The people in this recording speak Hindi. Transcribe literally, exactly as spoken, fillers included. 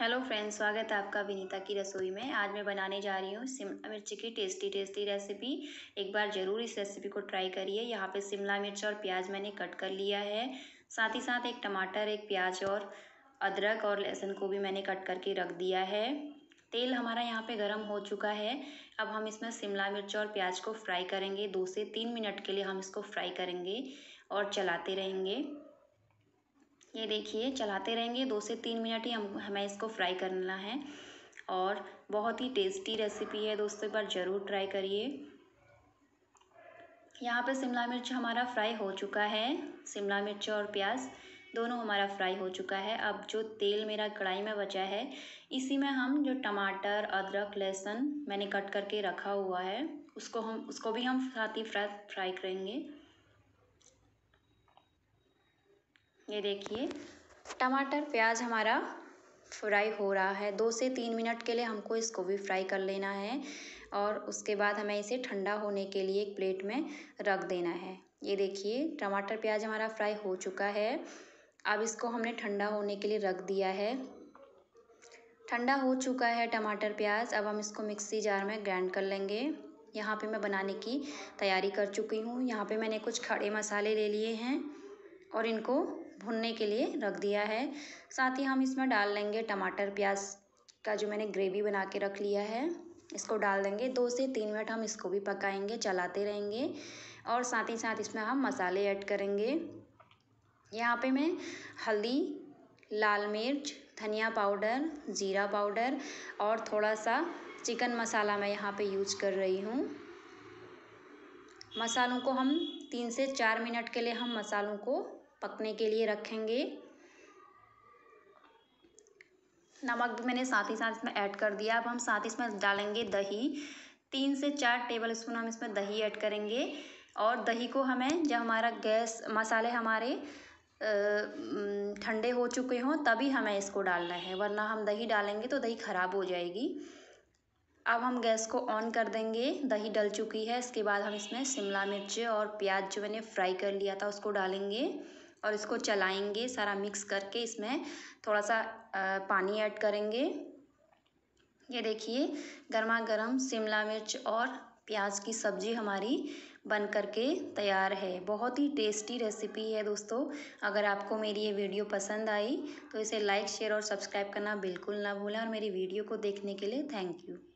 हेलो फ्रेंड्स, स्वागत है आपका विनीता की रसोई में। आज मैं बनाने जा रही हूँ शिमला मिर्च की टेस्टी टेस्टी रेसिपी। एक बार ज़रूर इस रेसिपी को ट्राई करिए। यहाँ पे शिमला मिर्च और प्याज मैंने कट कर लिया है, साथ ही साथ एक टमाटर, एक प्याज और अदरक और लहसुन को भी मैंने कट करके रख दिया है। तेल हमारा यहाँ पे गरम हो चुका है। अब हम इसमें शिमला मिर्च और प्याज को फ्राई करेंगे। दो से तीन मिनट के लिए हम इसको फ्राई करेंगे और चलाते रहेंगे। ये देखिए, चलाते रहेंगे। दो से तीन मिनट ही हम हमें इसको फ्राई करना है और बहुत ही टेस्टी रेसिपी है दोस्तों, एक बार ज़रूर ट्राई करिए। यहाँ पे शिमला मिर्च हमारा फ्राई हो चुका है। शिमला मिर्च और प्याज दोनों हमारा फ्राई हो चुका है। अब जो तेल मेरा कढ़ाई में बचा है, इसी में हम जो टमाटर, अदरक, लहसुन मैंने कट करके रखा हुआ है, उसको हम उसको भी हम साथ ही फ्राई फ्राई करेंगे। ये देखिए, टमाटर प्याज हमारा फ्राई हो रहा है। दो से तीन मिनट के लिए हमको इसको भी फ्राई कर लेना है और उसके बाद हमें इसे ठंडा होने के लिए एक प्लेट में रख देना है। ये देखिए, टमाटर प्याज हमारा फ्राई हो चुका है। अब इसको हमने ठंडा होने के लिए रख दिया है। ठंडा हो चुका है टमाटर प्याज। अब हम इसको मिक्सी जार में ग्राइंड कर लेंगे। यहाँ पे मैं बनाने की तैयारी कर चुकी हूँ। यहाँ पे मैंने कुछ खड़े मसाले ले लिए हैं और इनको भुनने के लिए रख दिया है। साथ ही हम इसमें डाल लेंगे टमाटर प्याज का जो मैंने ग्रेवी बना के रख लिया है, इसको डाल देंगे। दो से तीन मिनट हम इसको भी पकाएंगे, चलाते रहेंगे और साथ ही साथ इसमें हम मसाले ऐड करेंगे। यहाँ पे मैं हल्दी, लाल मिर्च, धनिया पाउडर, जीरा पाउडर और थोड़ा सा चिकन मसाला मैं यहाँ पे यूज कर रही हूँ। मसालों को हम तीन से चार मिनट के लिए हम मसालों को पकने के लिए रखेंगे। नमक भी मैंने साथ ही साथ इसमें ऐड कर दिया। अब हम साथ ही इसमें डालेंगे दही। तीन से चार टेबल स्पून हम इसमें दही ऐड करेंगे और दही को हमें जब हमारा गैस मसाले हमारे ठंडे हो चुके हों तभी हमें इसको डालना है, वरना हम दही डालेंगे तो दही ख़राब हो जाएगी। अब हम गैस को ऑन कर देंगे। दही डल चुकी है। इसके बाद हम इसमें शिमला मिर्च और प्याज जो मैंने फ्राई कर लिया था उसको डालेंगे और इसको चलाएंगे। सारा मिक्स करके इसमें थोड़ा सा पानी ऐड करेंगे। ये देखिए, गर्मा गर्म शिमला मिर्च और प्याज की सब्ज़ी हमारी बन करके तैयार है। बहुत ही टेस्टी रेसिपी है दोस्तों। अगर आपको मेरी ये वीडियो पसंद आई तो इसे लाइक, शेयर और सब्सक्राइब करना बिल्कुल ना भूलें। और मेरी वीडियो को देखने के लिए थैंक यू।